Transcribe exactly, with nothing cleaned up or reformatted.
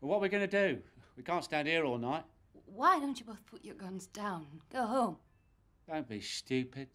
Well, what are we going to do? We can't stand here all night. Why don't you both put your guns down? Go home. Don't be stupid.